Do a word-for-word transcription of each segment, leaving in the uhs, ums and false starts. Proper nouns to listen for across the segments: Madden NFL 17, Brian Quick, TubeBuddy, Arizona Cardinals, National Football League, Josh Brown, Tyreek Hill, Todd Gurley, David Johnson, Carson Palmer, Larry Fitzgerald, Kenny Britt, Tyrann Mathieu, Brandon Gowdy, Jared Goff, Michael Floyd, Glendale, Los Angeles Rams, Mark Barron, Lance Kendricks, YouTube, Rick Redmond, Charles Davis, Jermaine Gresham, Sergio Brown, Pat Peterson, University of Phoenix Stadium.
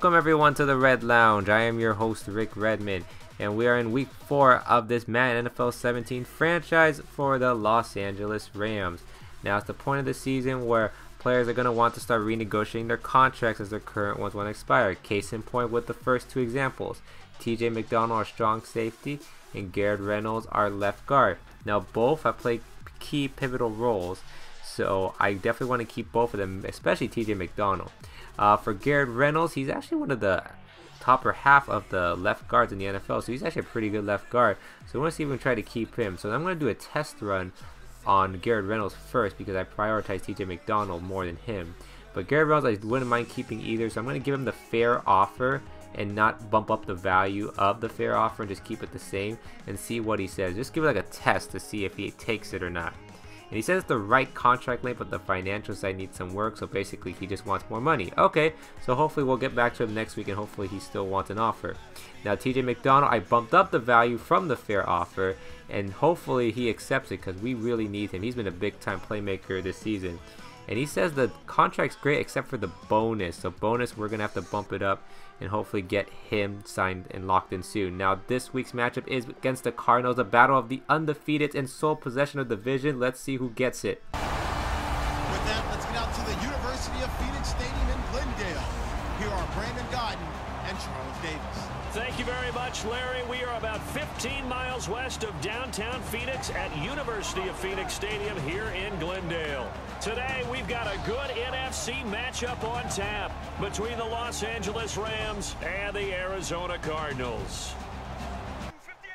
Welcome everyone to the Red Lounge. I am your host Rick Redmond, and we are in week four of this Madden N F L seventeen franchise for the Los Angeles Rams. Now it's the point of the season where players are going to want to start renegotiating their contracts as their current ones won't expire. Case in point with the first two examples, T J McDonald, our strong safety, and Garrett Reynolds, our left guard. Now both have played key pivotal roles, so I definitely want to keep both of them, especially T J McDonald. Uh, for Garrett Reynolds, he's actually one of the topper half of the left guards in the N F L, so he's actually a pretty good left guard. So I want to see if we can try to keep him. So I'm going to do a test run on Garrett Reynolds first because I prioritize T J McDonald more than him. But Garrett Reynolds, I wouldn't mind keeping either, so I'm going to give him the fair offer and not bump up the value of the fair offer and just keep it the same and see what he says. Just give it like a test to see if he takes it or not. And he says it's the right contract length, but the financial side needs some work, so basically he just wants more money. Okay, so hopefully we'll get back to him next week and hopefully he still wants an offer. Now T J McDonald, I bumped up the value from the fair offer and hopefully he accepts it because we really need him. He's been a big time playmaker this season. And he says the contract's great except for the bonus. So bonus, we're going to have to bump it up and hopefully get him signed and locked in soon. Now this week's matchup is against the Cardinals, the battle of the undefeated and sole possession of the division. Let's see who gets it. With that, let's get out to the University of Phoenix Stadium in Glendale. Here are Brandon Gowdy and Charles Davis. Thank you very much, Larry. We are about fifteen miles west of downtown Phoenix at University of Phoenix Stadium here in Glendale. Today, we've got a good N F C matchup on tap between the Los Angeles Rams and the Arizona Cardinals.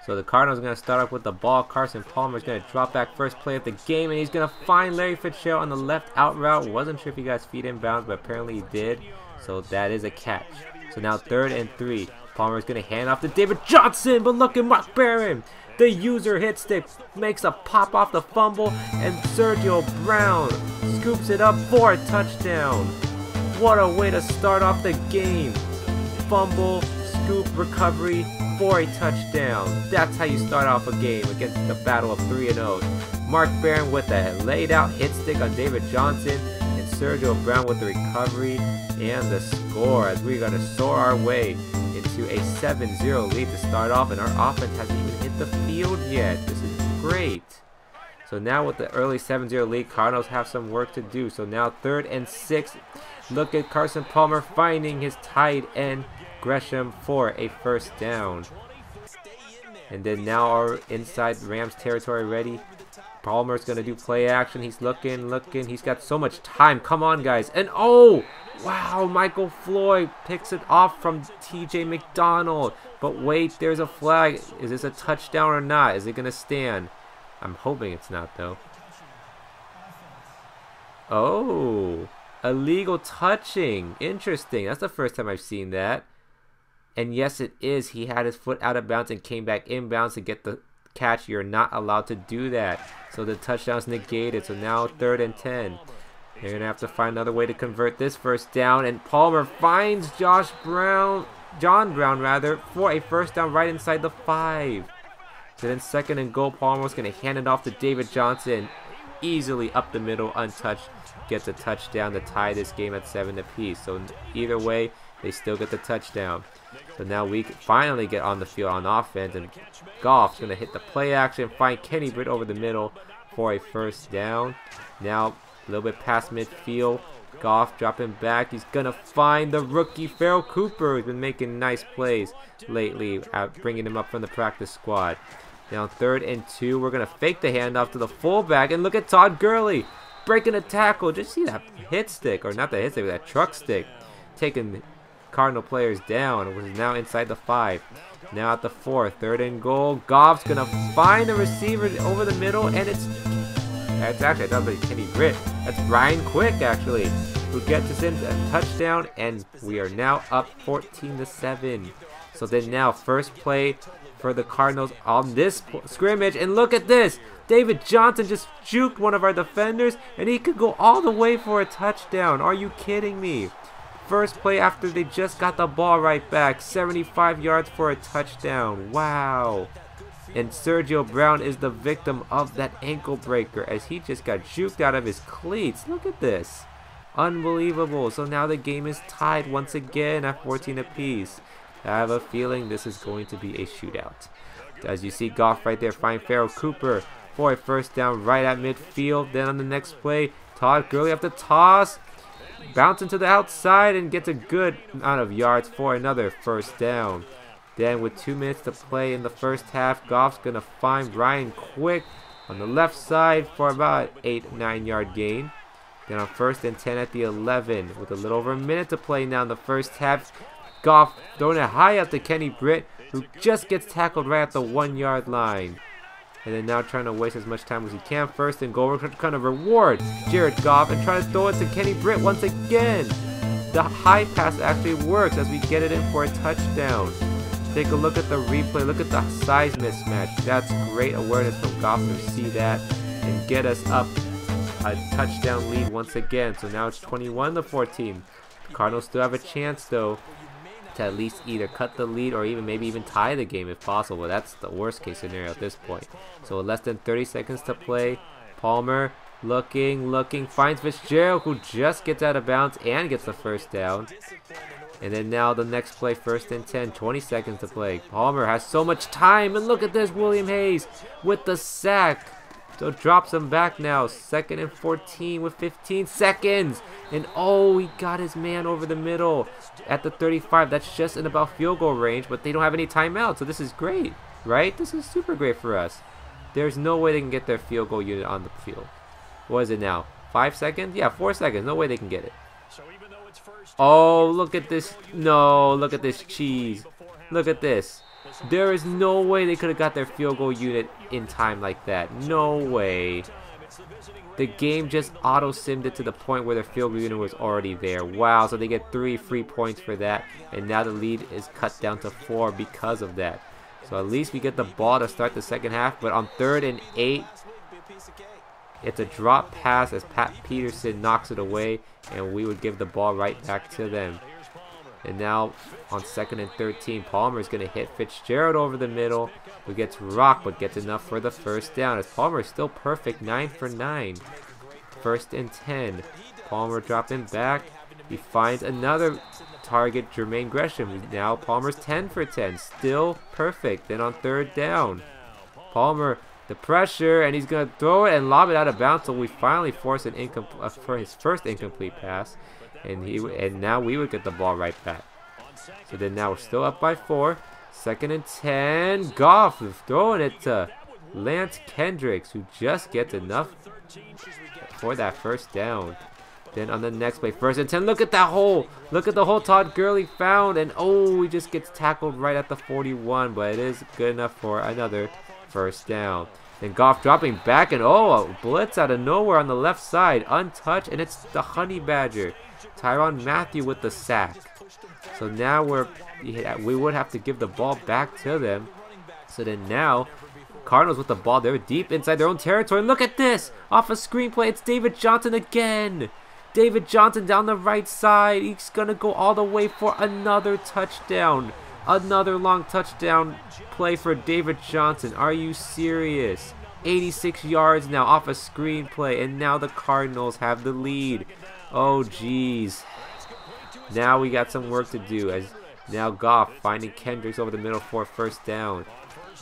So the Cardinals are going to start off with the ball. Carson Palmer is going to drop back first play of the game, and he's going to find Larry Fitzgerald on the left out route. Wasn't sure if he got his feet inbounds, but apparently he did. So that is a catch. So now third and three. Palmer is going to hand off to David Johnson, but look at Mark Barron. The user hit stick makes a pop off the fumble, and Sergio Brown scoops it up for a touchdown. What a way to start off the game. Fumble, scoop, recovery for a touchdown. That's how you start off a game against the battle of three and oh. Mark Barron with a laid out hit stick on David Johnson, and Sergio Brown with the recovery and the score as we're going to soar our way to a seven zero lead to start off, and our offense hasn't even hit the field yet. This is great. So now with the early seven zero lead, Cardinals have some work to do. So now third and six. Look at Carson Palmer finding his tight end Gresham for a first down. And then now our inside Rams territory ready. Palmer's going to do play action. He's looking, looking. He's got so much time. Come on, guys. And oh, wow, Michael Floyd picks it off from T J McDonald. But wait, there's a flag. Is this a touchdown or not? Is it going to stand? I'm hoping it's not, though. Oh, illegal touching. Interesting. That's the first time I've seen that. And yes, it is. He had his foot out of bounds and came back inbounds to get the catch. You're not allowed to do that, so the touchdown's negated. So now third and ten. They're gonna have to find another way to convert this first down, and Palmer finds Josh Brown, John Brown rather, for a first down right inside the five. So then second and goal, Palmer's gonna hand it off to David Johnson, easily up the middle, untouched, gets a touchdown to tie this game at seven apiece. So either way, they still get the touchdown. So now we finally get on the field on offense, and Goff's going to hit the play action, find Kenny Britt over the middle for a first down. Now a little bit past midfield, Goff dropping back. He's going to find the rookie Farrell Cooper, who's been making nice plays lately, bringing him up from the practice squad. Now third and two, we're going to fake the handoff to the fullback, and look at Todd Gurley breaking a tackle. Just see that hit stick, or not the hit stick, but that truck stick, taking Cardinal players down, which is now inside the five. Now at the four, third and goal. Goff's gonna find the receiver over the middle, and it's that's actually I thought it was Kenny Britt. That's Ryan Quick actually, who gets us in a touchdown, and we are now up fourteen to seven. So then now first play for the Cardinals on this scrimmage, and look at this. David Johnson just juked one of our defenders, and he could go all the way for a touchdown. Are you kidding me? First play after they just got the ball right back, seventy-five yards for a touchdown. Wow. And Sergio Brown is the victim of that ankle breaker as he just got juked out of his cleats. Look at this. Unbelievable. So now the game is tied once again at fourteen apiece. I have a feeling this is going to be a shootout. As you see, Goff right there finds Farrell Cooper for a first down right at midfield. Then on the next play, Todd Gurley up the toss, bouncing to the outside and gets a good amount of yards for another first down. Then with two minutes to play in the first half, Goff's going to find Ryan Quick on the left side for about eight nine yard gain. Then on first and ten at the eleven, with a little over a minute to play now in the first half, Goff throwing it high up to Kenny Britt, who just gets tackled right at the one yard line. And then now trying to waste as much time as he can. First and goal, we're trying to reward Jared Goff and trying to throw it to Kenny Britt once again. The high pass actually works as we get it in for a touchdown. Take a look at the replay, look at the size mismatch. That's great awareness from Goff to see that and get us up a touchdown lead once again. So now it's twenty-one to fourteen. The Cardinals still have a chance though to at least either cut the lead or even maybe even tie the game if possible. That's the worst case scenario at this point. So less than thirty seconds to play. Palmer looking, looking, finds Fitzgerald, who just gets out of bounds and gets the first down. And then now the next play, first and ten, twenty seconds to play. Palmer has so much time, and look at this, William Hayes with the sack. So drops him back now, second and fourteen with fifteen seconds. And oh, he got his man over the middle at the thirty-five. That's just in about field goal range, but they don't have any timeout, so this is great, right? This is super great for us. There's no way they can get their field goal unit on the field. What is it now? Five seconds? Yeah, four seconds. No way they can get it. Oh, look at this. No, look at this cheese. Look at this. There is no way they could have got their field goal unit in time like that. No way. The game just auto-simmed it to the point where their field goal unit was already there. Wow, so they get three free points for that. And now the lead is cut down to four because of that. So at least we get the ball to start the second half. But on third and eight, it's a drop pass as Pat Peterson knocks it away, and we would give the ball right back to them. And now on second and thirteen, Palmer is going to hit Fitzgerald over the middle, who gets rocked but gets enough for the first down, as Palmer is still perfect, nine for nine. First and ten, Palmer dropping back. He finds another target, Jermaine Gresham. Now Palmer's ten for ten, still perfect. Then on third down, Palmer, the pressure, and he's going to throw it and lob it out of bounds, so we finally force an incomplete uh, for his first incomplete pass, and he and now we would get the ball right back. So then now we're still up by four. Second and ten, Goff is throwing it to Lance Kendricks, who just gets enough for that first down. Then on the next play, first and ten, look at that hole. Look at the hole Todd Gurley found, and oh, he just gets tackled right at the forty-one, but it is good enough for another first down. Then Goff dropping back, and oh, a blitz out of nowhere on the left side, untouched, and it's the Honey Badger, Tyrann Mathieu, with the sack. So now we're we would have to give the ball back to them. So then now Cardinals with the ball, they're deep inside their own territory. Look at this, off a screenplay, it's David Johnson again. David Johnson down the right side, he's gonna go all the way for another touchdown. Another long touchdown play for David Johnson. Are you serious? eighty-six yards now off a screenplay, and now the Cardinals have the lead. Oh, geez. Now we got some work to do, as now Goff finding Kendricks over the middle for a first down.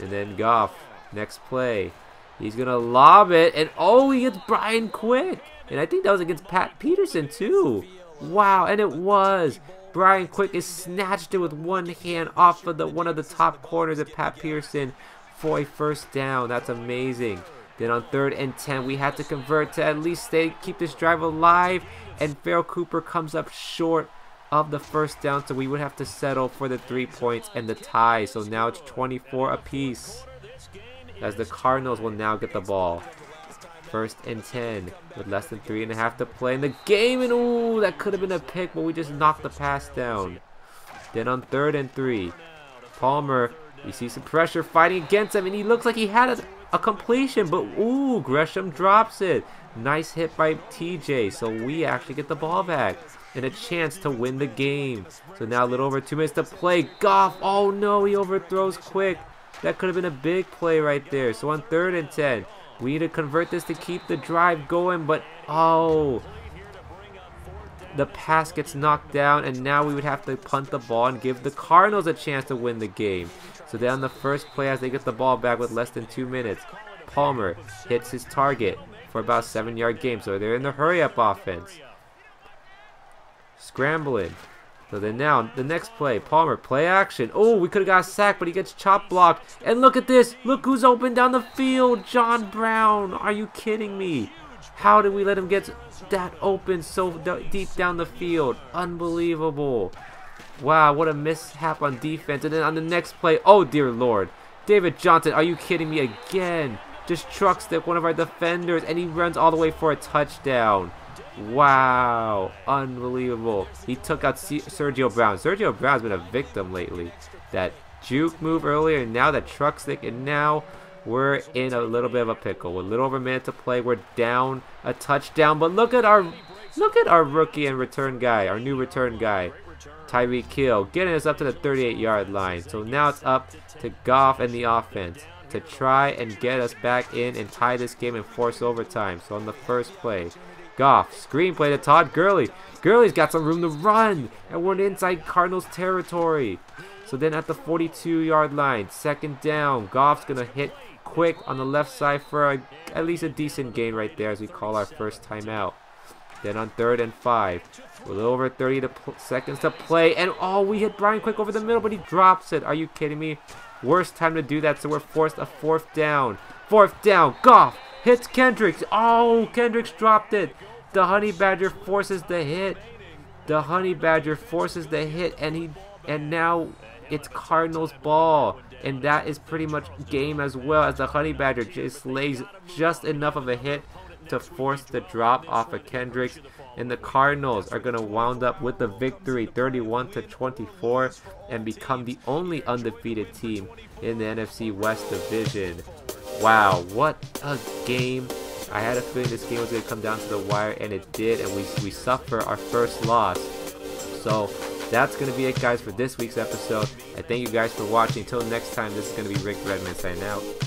And then Goff, next play. He's going to lob it, and oh, he gets Brian Quick. And I think that was against Pat Peterson, too. Wow, and it was. Brian Quick is snatched it with one hand off of the one of the top corners of Pat Peterson for a first down. That's amazing. Then on third and ten, we had to convert to at least stay, keep this drive alive. And Farrell Cooper comes up short of the first down, so we would have to settle for the three points and the tie. So now it's twenty-four apiece, as the Cardinals will now get the ball. First and ten with less than three and a half to play in the game, and ooh, that could have been a pick, but we just knocked the pass down. Then on third and three, Palmer, you see some pressure fighting against him, and he looks like he had a, a completion, but ooh, Gresham drops it. Nice hit by T J, so we actually get the ball back and a chance to win the game. So now a little over two minutes to play. Goff, oh no, he overthrows Quick. That could have been a big play right there. So on third and ten, we need to convert this to keep the drive going, but oh, the pass gets knocked down, and now we would have to punt the ball and give the Cardinals a chance to win the game. So then on the first play, as they get the ball back with less than two minutes, Palmer hits his target for about seven-yard gain. So they're in the hurry-up offense. Scrambling. So then now, the next play, Palmer, play action. Oh, we could have got a sack, but he gets chop blocked. And look at this. Look who's open down the field. John Brown. Are you kidding me? How did we let him get that open so deep down the field? Unbelievable. Wow, what a mishap on defense. And then on the next play, oh dear Lord. David Johnson, are you kidding me again? Just trucks that one of our defenders, and he runs all the way for a touchdown. Wow, unbelievable. He took out C Sergio Brown. Sergio Brown's been a victim lately. That juke move earlier, and now that truck stick, and now we're in a little bit of a pickle. We're a little over a minute to play. We're down a touchdown, but look at our look at our rookie and return guy, our new return guy, Tyreek Hill, getting us up to the thirty-eight yard line. So now it's up to Goff and the offense to try and get us back in and tie this game and force overtime. So on the first play, Goff, screenplay to Todd Gurley. Gurley's got some room to run, and we're inside Cardinals territory. So then at the forty-two yard line, second down, Goff's going to hit Quick on the left side for a, at least a decent gain right there as we call our first timeout. Then on third and five, a little over thirty to seconds to play, and oh, we hit Brian Quick over the middle, but he drops it. Are you kidding me? Worst time to do that, so we're forced a fourth down. Fourth down, Goff hits Kendricks. Oh, Kendricks dropped it. The Honey Badger forces the hit. The Honey Badger forces the hit, and he and now it's Cardinals ball. And that is pretty much game as well, as the Honey Badger just lays just enough of a hit to force the drop off of Kendricks, and the Cardinals are going to wound up with the victory thirty-one to twenty-four and become the only undefeated team in the N F C West division. Wow, what a game. I had a feeling this game was going to come down to the wire, and it did, and we, we suffer our first loss. So that's going to be it, guys, for this week's episode. I thank you guys for watching. Until next time, this is going to be Rick Redmond signing out.